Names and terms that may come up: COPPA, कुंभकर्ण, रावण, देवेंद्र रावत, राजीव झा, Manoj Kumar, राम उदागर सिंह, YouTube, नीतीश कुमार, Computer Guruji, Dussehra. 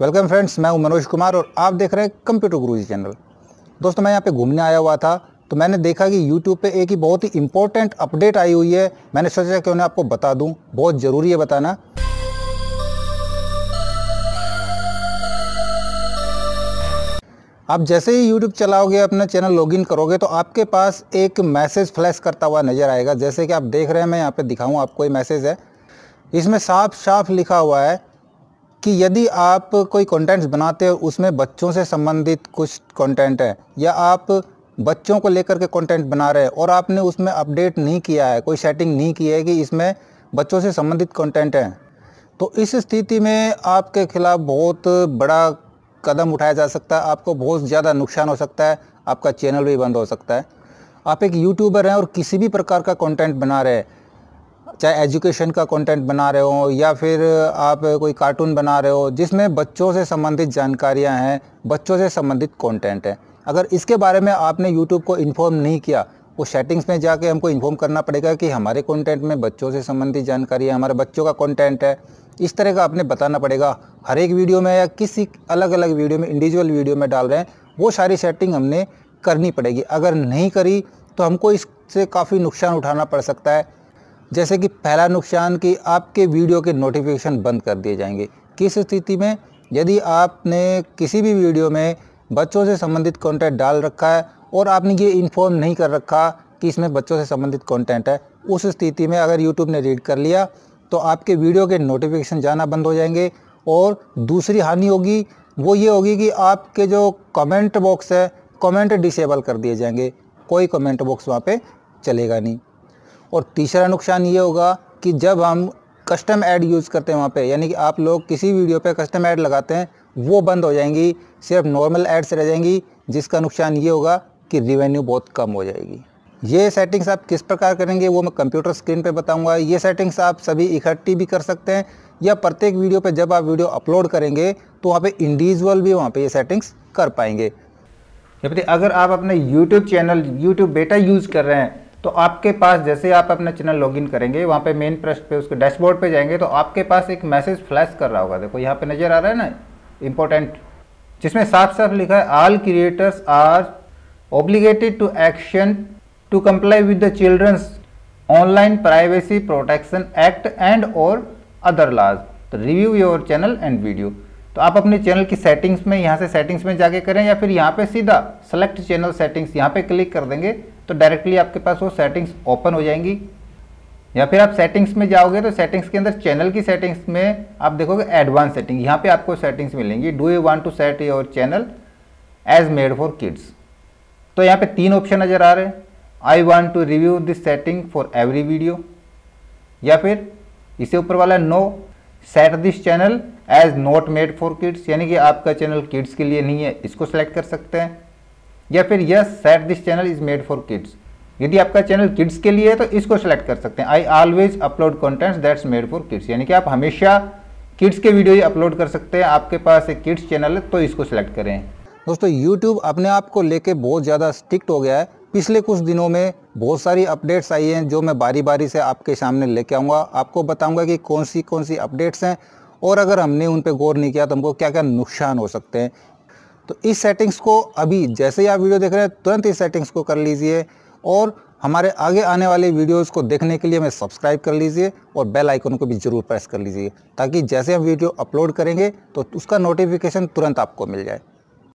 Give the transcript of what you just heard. Welcome friends, मैं हूं मनोज कुमार और आप देख रहे हैं कंप्यूटर गुरुजी चैनल। दोस्तों, मैं यहां पे घूमने आया हुआ था तो मैंने देखा कि YouTube पे एक ही बहुत ही इम्पोर्टेंट अपडेट आई हुई है। मैंने सोचा कि उन्हें आपको बता दूं, बहुत ज़रूरी है बताना। आप जैसे ही YouTube चलाओगे, अपना चैनल लॉगिन करोगे तो आपके पास एक मैसेज फ्लैश करता हुआ नज़र आएगा। जैसे कि आप देख रहे हैं, मैं यहाँ पर दिखाऊँ आपको, ये मैसेज है। इसमें साफ साफ लिखा हुआ है कि यदि आप कोई कंटेंट्स बनाते हो उसमें बच्चों से संबंधित कुछ कंटेंट है या आप बच्चों को लेकर के कंटेंट बना रहे हैं और आपने उसमें अपडेट नहीं किया है, कोई सेटिंग नहीं की है कि इसमें बच्चों से संबंधित कंटेंट है, तो इस स्थिति में आपके खिलाफ बहुत बड़ा कदम उठाया जा सकता है। आपको बहुत ज़्यादा नुकसान हो सकता है, आपका चैनल भी बंद हो सकता है। आप एक यूट्यूबर हैं और किसी भी प्रकार का कंटेंट बना रहे हैं, चाहे एजुकेशन का कंटेंट बना रहे हो या फिर आप कोई कार्टून बना रहे हो जिसमें बच्चों से संबंधित जानकारियां हैं, बच्चों से संबंधित कंटेंट है, अगर इसके बारे में आपने YouTube को इन्फॉर्म नहीं किया, वो सेटिंग्स में जाके हमको इन्फॉर्म करना पड़ेगा कि हमारे कंटेंट में बच्चों से संबंधित जानकारी है, हमारे बच्चों का कंटेंट है। इस तरह का आपने बताना पड़ेगा हर एक वीडियो में या किसी अलग अलग वीडियो में, इंडिविजुअल वीडियो में डाल रहे हैं, वो सारी सेटिंग हमने करनी पड़ेगी। अगर नहीं करी तो हमको इससे काफ़ी नुकसान उठाना पड़ सकता है। जैसे कि पहला नुकसान कि आपके वीडियो के नोटिफिकेशन बंद कर दिए जाएंगे। किस स्थिति में? यदि आपने किसी भी वीडियो में बच्चों से संबंधित कंटेंट डाल रखा है और आपने ये इन्फॉर्म नहीं कर रखा कि इसमें बच्चों से संबंधित कंटेंट है, उस स्थिति में अगर YouTube ने रीड कर लिया तो आपके वीडियो के नोटिफिकेशन जाना बंद हो जाएंगे। और दूसरी हानि होगी वो ये होगी कि आपके जो कमेंट बॉक्स है, कमेंट डिसेबल कर दिए जाएंगे, कोई कमेंट बॉक्स वहाँ पर चलेगा नहीं। और तीसरा नुकसान ये होगा कि जब हम कस्टम ऐड यूज़ करते हैं वहाँ पे, यानी कि आप लोग किसी वीडियो पे कस्टम ऐड लगाते हैं, वो बंद हो जाएंगी, सिर्फ नॉर्मल ऐड्स रह जाएंगी, जिसका नुकसान ये होगा कि रिवेन्यू बहुत कम हो जाएगी। ये सेटिंग्स आप किस प्रकार करेंगे वो मैं कंप्यूटर स्क्रीन पे बताऊँगा। ये सेटिंग्स आप सभी इकट्ठी भी कर सकते हैं या प्रत्येक वीडियो पर जब आप वीडियो अपलोड करेंगे तो वहाँ पर इंडिविजुअल भी वहाँ पर ये सेटिंग्स कर पाएंगे। अगर आप अपने YouTube channel YouTube beta use कर रहे हैं तो आपके पास, जैसे आप अपना चैनल लॉगिन करेंगे, वहाँ पे मेन पृष्ठ पे उसके डैशबोर्ड पे जाएंगे तो आपके पास एक मैसेज फ्लैश कर रहा होगा। देखो यहाँ पे नज़र आ रहा है ना, इम्पोर्टेंट, जिसमें साफ साफ लिखा है all creators are obligated to action to comply with the children's online privacy protection act and और अदर लॉज, तो review your channel and video. तो आप अपने चैनल की सेटिंग्स में, यहाँ से सेटिंग्स में जाके करें या फिर यहाँ पे सीधा सेलेक्ट चैनल सेटिंग्स यहाँ पे क्लिक कर देंगे तो डायरेक्टली आपके पास वो सेटिंग्स ओपन हो जाएंगी। या फिर आप सेटिंग्स में जाओगे तो सेटिंग्स के अंदर चैनल की सेटिंग्स में आप देखोगे एडवांस सेटिंग, यहाँ पे आपको सेटिंग्स मिलेंगी। Do you want to set your channel as made for kids, तो यहाँ पे तीन ऑप्शन नज़र आ रहे हैं। I want to review this setting for every video, या फिर इसे ऊपर वाला no set this channel as not made for kids, यानी कि आपका चैनल किड्स के लिए नहीं है, इसको सेलेक्ट कर सकते हैं। या फिर yes set this channel is made for kids, यदि आपका चैनल किड्स के लिए है तो इसको सेलेक्ट कर सकते हैं। I always upload contents that's made for kids, यानी कि आप हमेशा किड्स के वीडियो ही अपलोड कर सकते हैं, आपके पास एक किड्स चैनल है तो इसको सेलेक्ट करें। दोस्तों, यूट्यूब अपने आप को लेके बहुत ज़्यादा स्ट्रिक्ट हो गया है। पिछले कुछ दिनों में बहुत सारी अपडेट्स आई हैं जो मैं बारी बारी से आपके सामने लेके आऊँगा, आपको बताऊँगा कि कौन सी अपडेट्स हैं और अगर हमने उन पर गौर नहीं किया तो हमको क्या क्या नुकसान हो सकते हैं। तो इस सेटिंग्स को अभी जैसे ही आप वीडियो देख रहे हैं तुरंत इस सेटिंग्स को कर लीजिए और हमारे आगे आने वाले वीडियोस को देखने के लिए हमें सब्सक्राइब कर लीजिए और बेल आइकन को भी ज़रूर प्रेस कर लीजिए ताकि जैसे हम वीडियो अपलोड करेंगे तो उसका नोटिफिकेशन तुरंत आपको मिल जाए।